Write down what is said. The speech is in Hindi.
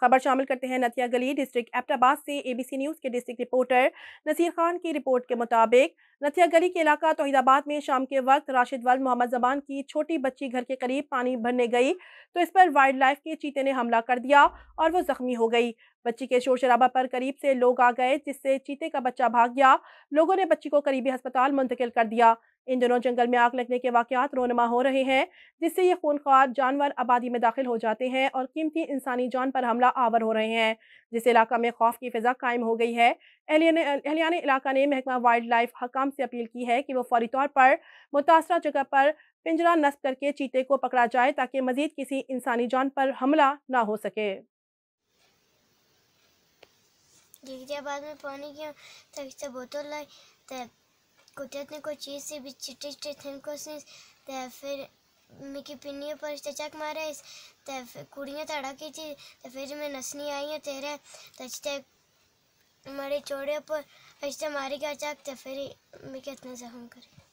खबर शामिल करते हैं नथिया गली डिस्ट्रिक्ट एब्टाबाद से। एबीसी न्यूज़ के डिस्ट्रिक्ट रिपोर्टर नसीर खान की रिपोर्ट के मुताबिक नथिया गली के इलाका तौहीदाबाद में शाम के वक्त राशिद वल्ल मोहम्मद जबान की छोटी बच्ची घर के करीब पानी भरने गई तो इस पर वाइल्ड लाइफ के चीते ने हमला कर दिया और वो जख्मी हो गई। बच्ची के शोर शराबा पर करीब से लोग आ गए जिससे चीते का बच्चा भाग गया। लोगों ने बच्ची को करीबी अस्पताल मुंतकिल कर दिया। इन दिनों जंगल में आग लगने के वाकयात रोनमा हो रहे हैं जिससे ये खूनख्वार जानवर आबादी में दाखिल हो जाते हैं और कीमती इंसानी जान पर हमला आवर हो रहे हैं, जिससे इलाका में खौफ की फिजा कायम हो गई है। एहलियान इलाका ने महकमा वाइल्ड लाइफ हकाम से अपील की है कि वो फौरी तौर पर मुतासरा जगह पर पिंजरा नस्ब करके चीते को पकड़ा जाए ताकि मजीद किसी इंसानी जान पर हमला ना हो सके। बाद में पानी की बोतल लाई कुदरत ने कोई चीज़ से भी चिटे थनको से फिर मिकी पिन्नी पर चक मारा इस कुड़ियाँ तड़ाकी थी तो फिर मैं नसनी आई है तेरे तचते मरे चोड़े पर हजते मारी का चक तो फिर मिके इतना जख्म करे।